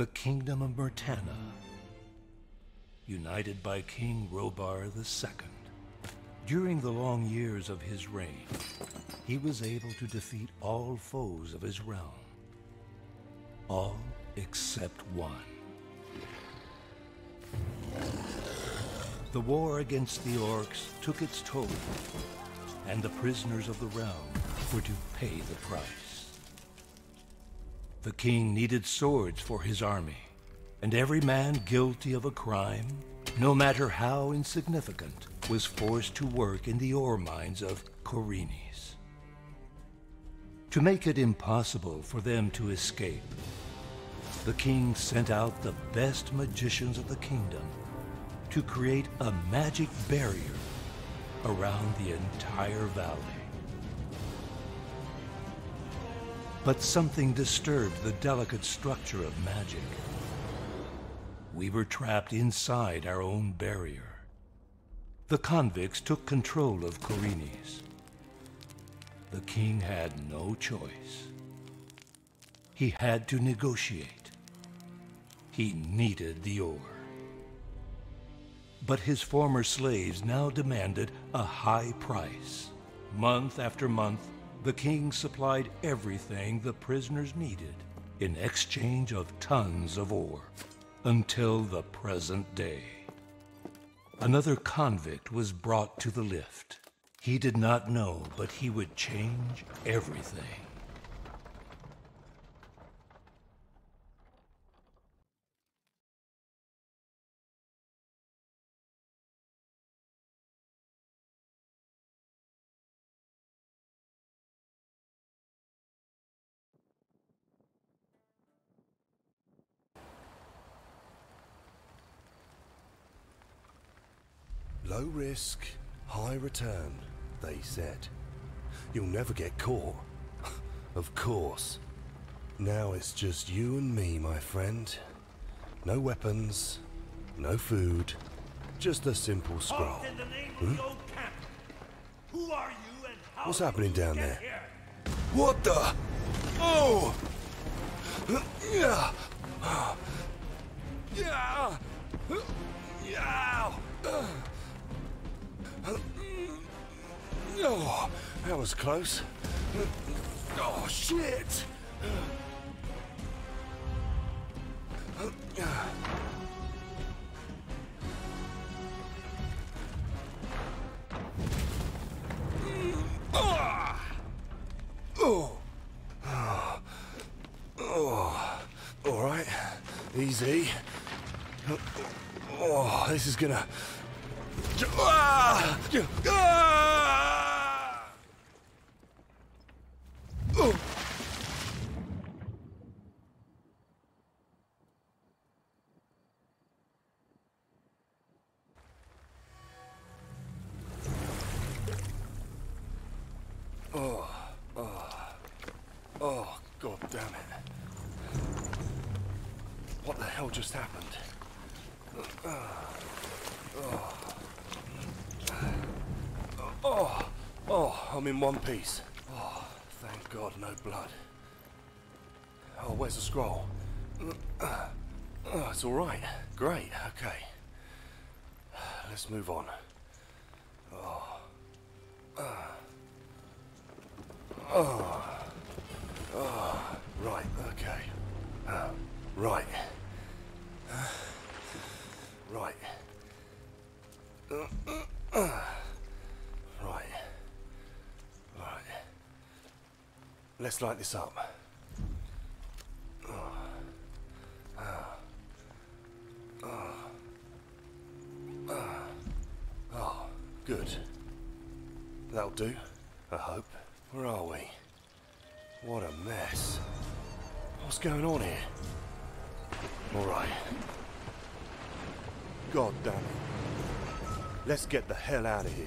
the Kingdom of Myrtana, united by King Robar II. During the long years of his reign, he was able to defeat all foes of his realm, all except one. The war against the orcs took its toll, and the prisoners of the realm were to pay the price. The king needed swords for his army, and every man guilty of a crime, no matter how insignificant, was forced to work in the ore mines of Khorinis. To make it impossible for them to escape, the king sent out the best magicians of the kingdom to create a magic barrier around the entire valley. But something disturbed the delicate structure of magic. We were trapped inside our own barrier. The convicts took control of Khorinis. The king had no choice. He had to negotiate. He needed the ore. But his former slaves now demanded a high price. Month after month, the king supplied everything the prisoners needed in exchange of tons of ore, until the present day. Another convict was brought to the lift. He did not know, but he would change everything. Low risk, high return, they said. You'll never get caught. Of course. Now it's just you and me, my friend. No weapons, no food, just a simple scroll. What's happening down there? Here? What the? Oh! Yeah! Yeah! Yeah! Oh, that was close. Oh, shit! All right, easy. Oh, this is gonna... Oh, God damn it. What the hell just happened? I'm in one piece. Oh, thank God, no blood. Oh, where's the scroll? Oh, it's all right. Great, okay. Let's move on. Oh. Oh. Oh. Right, okay. Right. Right. Let's light this up. Oh, good. That'll do, I hope. Where are we? What a mess. What's going on here? All right. God damn it. Let's get the hell out of here.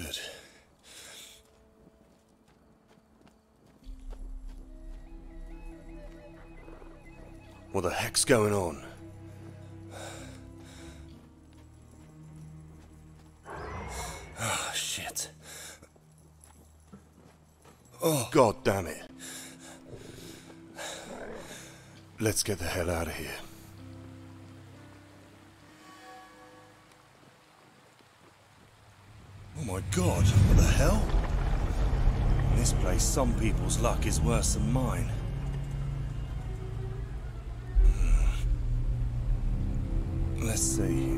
Good. What the heck's going on? Ah, shit. Oh, God damn it. Let's get the hell out of here. Oh my God, what the hell? In this place, some people's luck is worse than mine. Let's see.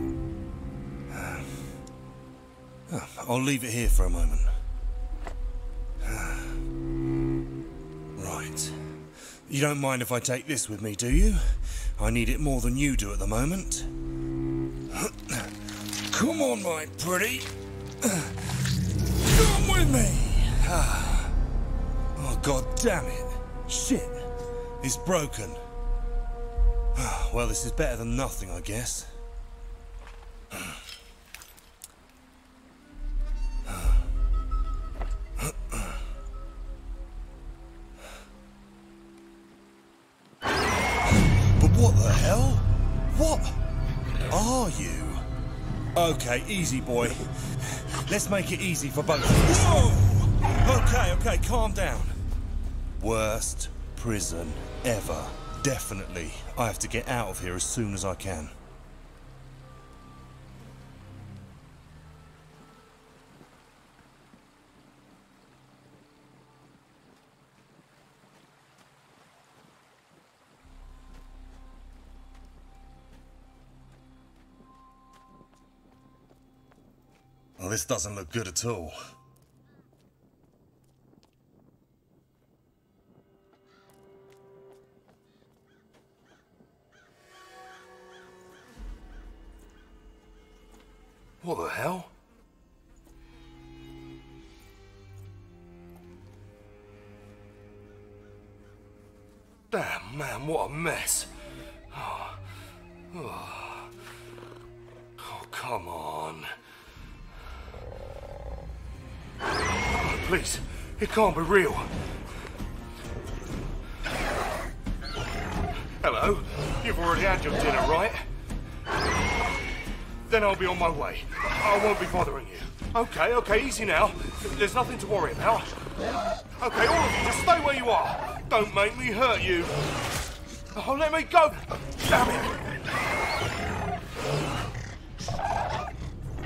I'll leave it here for a moment. Right. You don't mind if I take this with me, do you? I need it more than you do at the moment. Come on, my pretty. Come with me. Oh, God damn it. Shit. It's broken. Well, this is better than nothing, I guess. Okay, easy boy. Let's make it easy for both of us. Whoa! Okay, calm down. Worst prison ever. Definitely. I have to get out of here as soon as I can. This doesn't look good at all. What the hell? Damn, man, what a mess. Oh, come on. Please, it can't be real. Hello, you've already had your dinner, right? Then I'll be on my way. I won't be bothering you. Okay, easy now. There's nothing to worry about. Okay, all of you, just stay where you are. Don't make me hurt you. Oh, let me go! Damn it!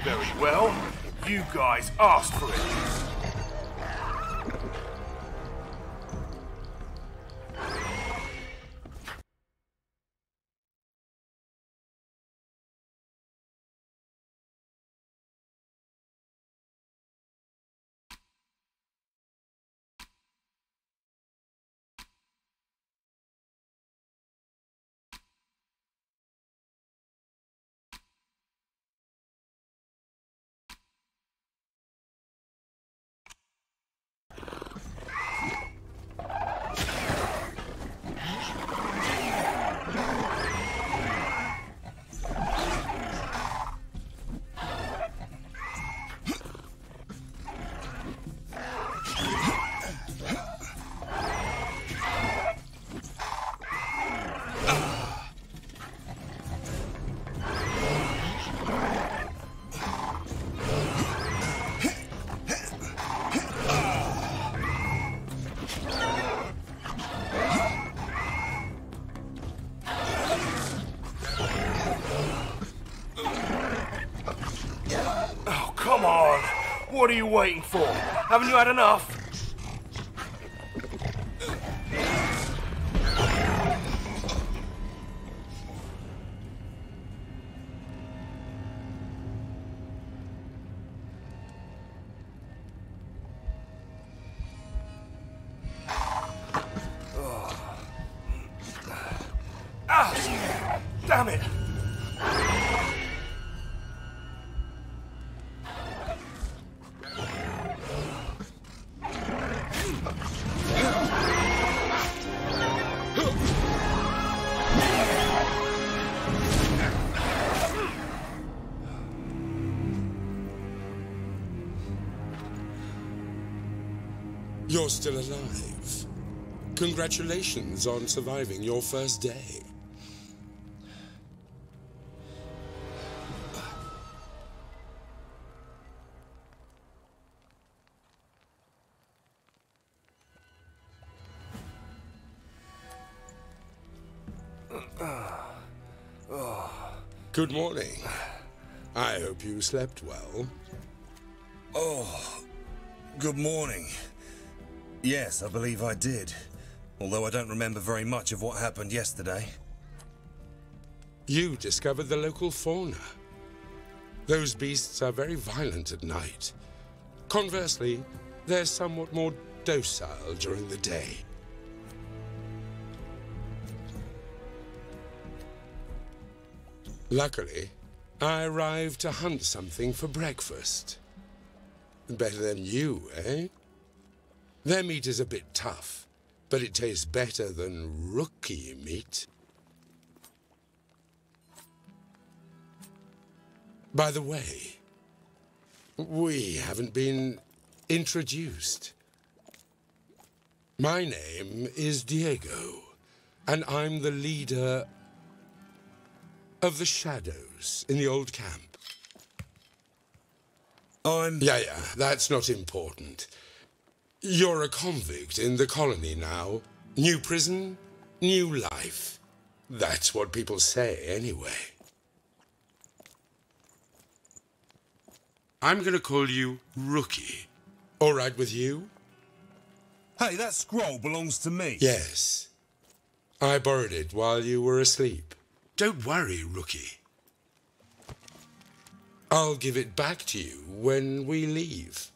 Very well. You guys asked for it. What are you waiting for? Haven't you had enough? You're still alive. Congratulations on surviving your first day. Good morning. I hope you slept well. Oh, good morning. Yes, I believe I did. Although I don't remember very much of what happened yesterday. You discovered the local fauna. Those beasts are very violent at night. Conversely, they're somewhat more docile during the day. Luckily, I arrived to hunt something for breakfast. Better than you, eh? Their meat is a bit tough, but it tastes better than rookie meat. By the way, we haven't been introduced. My name is Diego, and I'm the leader of the Shadows in the old camp. Yeah, that's not important. You're a convict in the colony now. New prison, new life. That's what people say anyway. I'm gonna call you Rookie. All right with you? Hey, that scroll belongs to me. Yes. I borrowed it while you were asleep. Don't worry, Rookie. I'll give it back to you when we leave.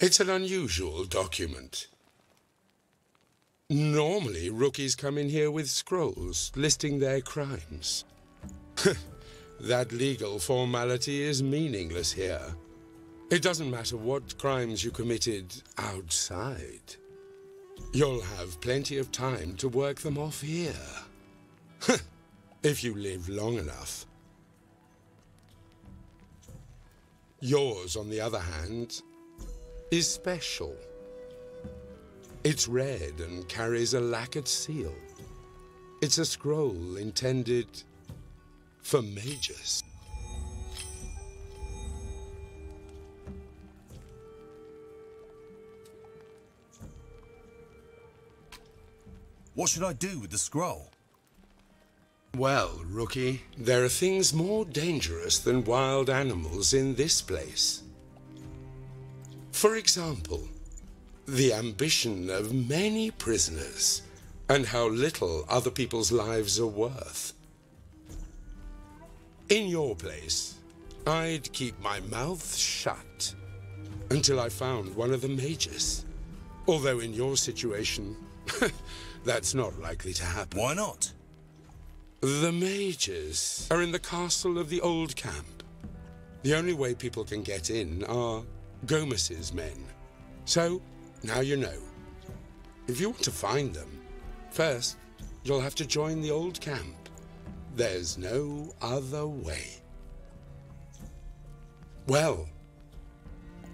It's an unusual document. Normally, rookies come in here with scrolls listing their crimes. That legal formality is meaningless here. It doesn't matter what crimes you committed outside. You'll have plenty of time to work them off here. If you live long enough. Yours, on the other hand, is special. It's red and carries a lacquered seal. It's a scroll intended for mages. What should I do with the scroll? Well, Rookie, there are things more dangerous than wild animals in this place. For example, the ambition of many prisoners and how little other people's lives are worth. In your place, I'd keep my mouth shut until I found one of the mages. Although in your situation, that's not likely to happen. Why not? The mages are in the castle of the old camp. The only way people can get in are Gomez's men. So, now you know. If you want to find them, first, you'll have to join the old camp. There's no other way. Well,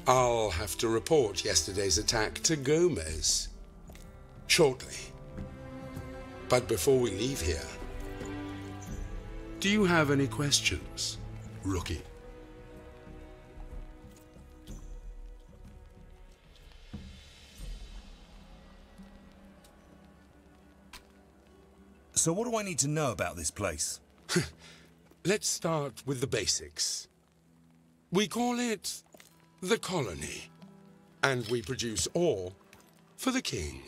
I'll have to report yesterday's attack to Gomez shortly. But before we leave here, do you have any questions, Rookie? So what do I need to know about this place? Let's start with the basics. We call it the Colony, and we produce ore for the king.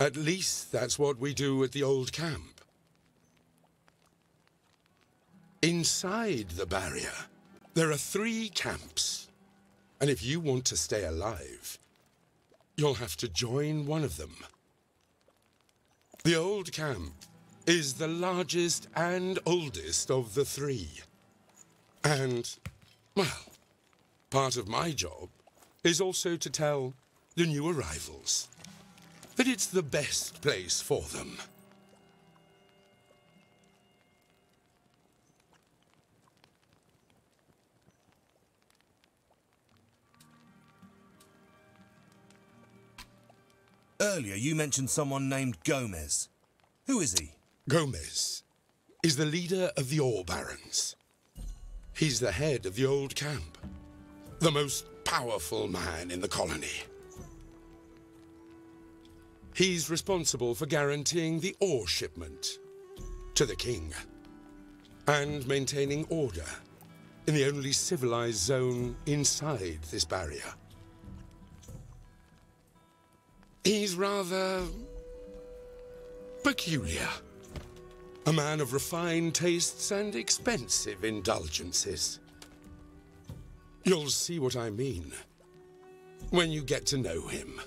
At least that's what we do at the old camp. Inside the barrier, there are 3 camps, and if you want to stay alive, you'll have to join one of them. The old camp is the largest and oldest of the 3, and, well, part of my job is also to tell the new arrivals that it's the best place for them. Earlier you mentioned someone named Gomez. Who is he? Gomez is the leader of the Ore Barons. He's the head of the old camp. The most powerful man in the colony. He's responsible for guaranteeing the ore shipment to the king and maintaining order in the only civilized zone inside this barrier. He's rather peculiar. A man of refined tastes and expensive indulgences. You'll see what I mean when you get to know him.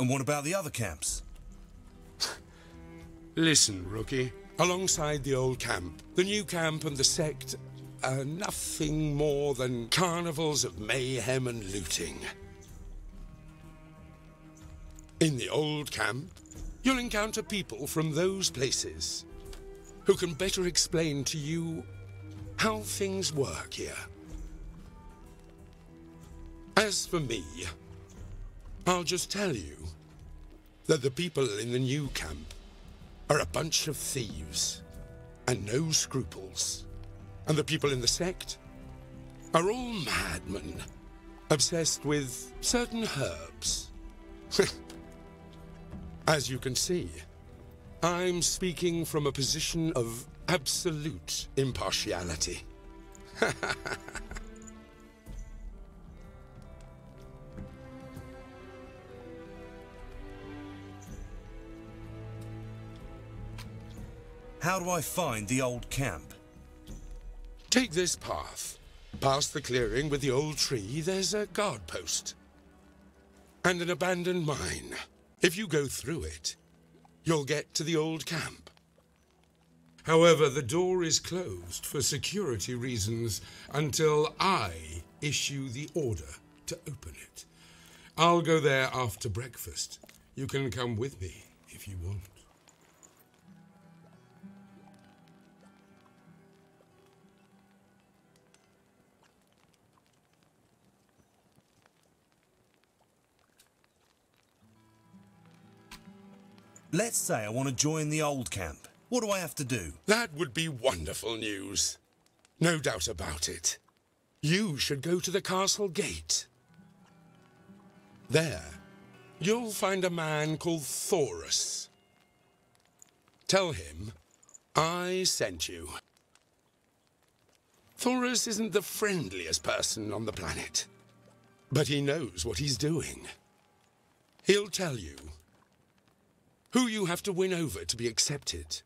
And what about the other camps? Listen, rookie. Alongside the old camp, the new camp and the sect are nothing more than carnivals of mayhem and looting. In the old camp, you'll encounter people from those places who can better explain to you how things work here. As for me, I'll just tell you that the people in the new camp are a bunch of thieves and no scruples. And the people in the sect are all madmen, obsessed with certain herbs. As you can see, I'm speaking from a position of absolute impartiality. How do I find the old camp? Take this path. Past the clearing with the old tree, there's a guard post and an abandoned mine. If you go through it, you'll get to the old camp. However, the door is closed for security reasons until I issue the order to open it. I'll go there after breakfast. You can come with me if you want. Let's say I want to join the old camp. What do I have to do? That would be wonderful news. No doubt about it. You should go to the castle gate. There, you'll find a man called Thorus. Tell him I sent you. Thorus isn't the friendliest person on the planet, but he knows what he's doing. He'll tell you who you have to win over to be accepted.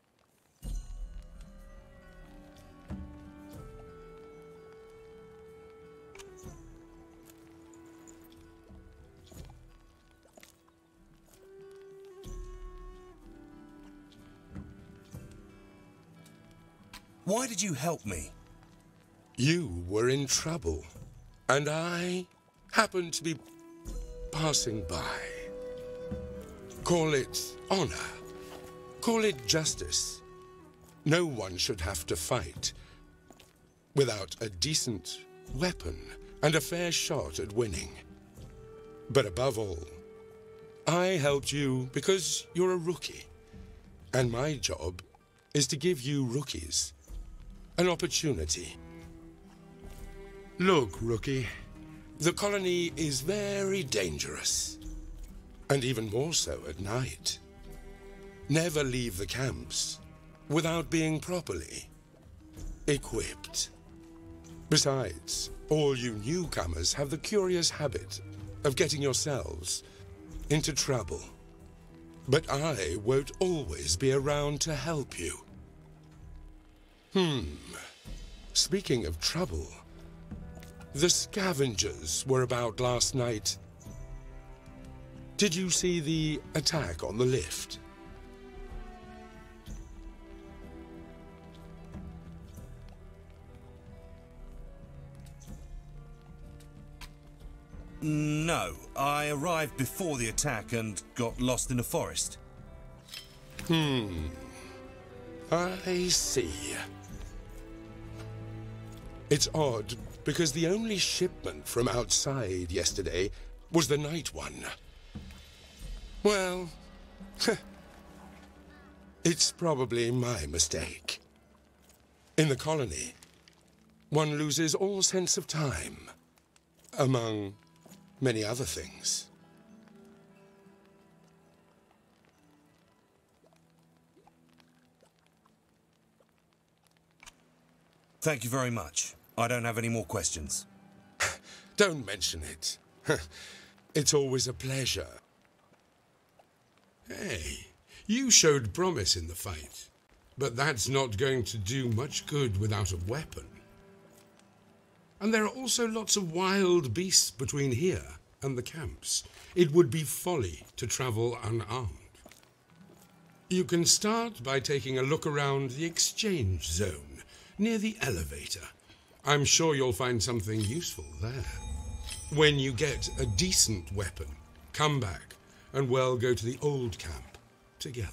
Why did you help me? You were in trouble, and I happened to be passing by. Call it honor. Call it justice. No one should have to fight without a decent weapon and a fair shot at winning. But above all, I helped you because you're a rookie, and my job is to give you rookies an opportunity. Look, rookie, the colony is very dangerous. And even more so at night. Never leave the camps without being properly equipped. Besides, all you newcomers have the curious habit of getting yourselves into trouble. But I won't always be around to help you. Speaking of trouble, the scavengers were about last night. Did you see the attack on the lift? No, I arrived before the attack and got lost in the forest. I see. It's odd, because the only shipment from outside yesterday was the night one. Well, it's probably my mistake. In the colony, one loses all sense of time, among many other things. Thank you very much. I don't have any more questions. Don't mention it. It's always a pleasure. Hey, you showed promise in the fight, but that's not going to do much good without a weapon. And there are also lots of wild beasts between here and the camps. It would be folly to travel unarmed. You can start by taking a look around the exchange zone, near the elevator. I'm sure you'll find something useful there. When you get a decent weapon, come back and we'll go to the old camp together.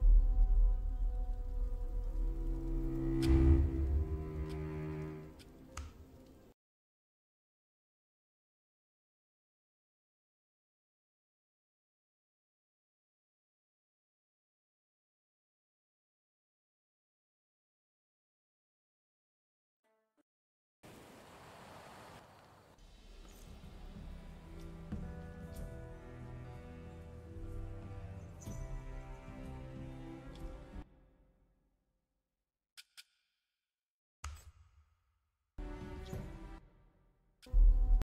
You